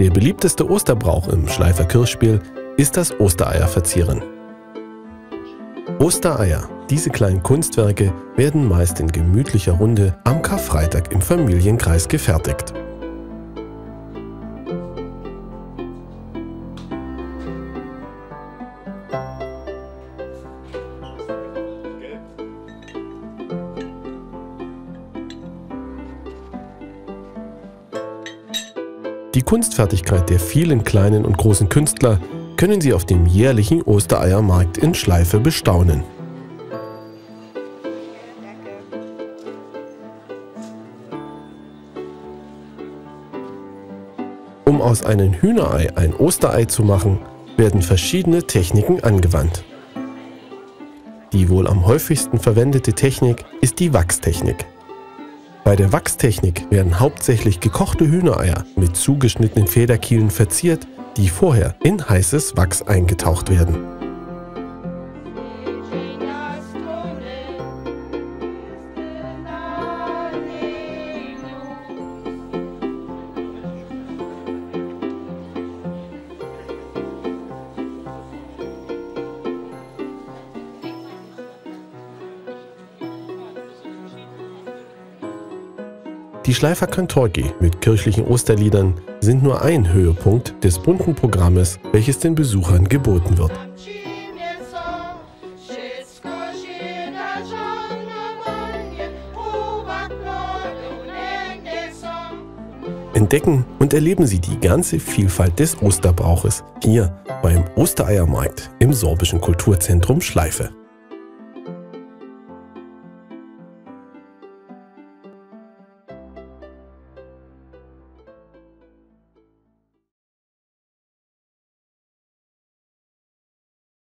Der beliebteste Osterbrauch im Schleifer Kirchspiel ist das Ostereierverzieren. Ostereier, diese kleinen Kunstwerke, werden meist in gemütlicher Runde am Karfreitag im Familienkreis gefertigt. Die Kunstfertigkeit der vielen kleinen und großen Künstler können Sie auf dem jährlichen Ostereiermarkt in Schleife bestaunen. Um aus einem Hühnerei ein Osterei zu machen, werden verschiedene Techniken angewandt. Die wohl am häufigsten verwendete Technik ist die Wachstechnik. Bei der Wachstechnik werden hauptsächlich gekochte Hühnereier mit zugeschnittenen Federkielen verziert, die vorher in heißes Wachs eingetaucht werden. Die Schleifer Kantorgi mit kirchlichen Osterliedern sind nur ein Höhepunkt des bunten Programmes, welches den Besuchern geboten wird. Entdecken und erleben Sie die ganze Vielfalt des Osterbrauches hier beim Ostereiermarkt im Sorbischen Kulturzentrum Schleife.